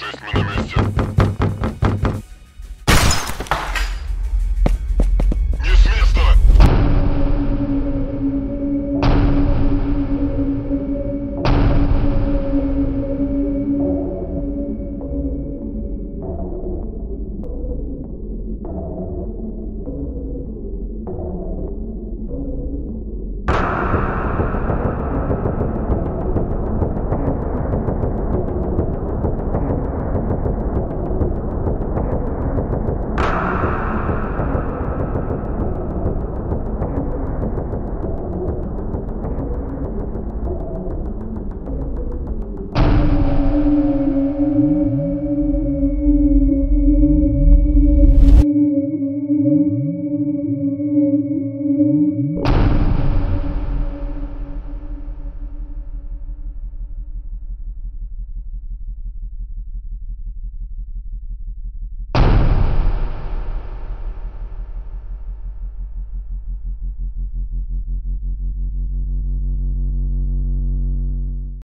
6, мы на месте.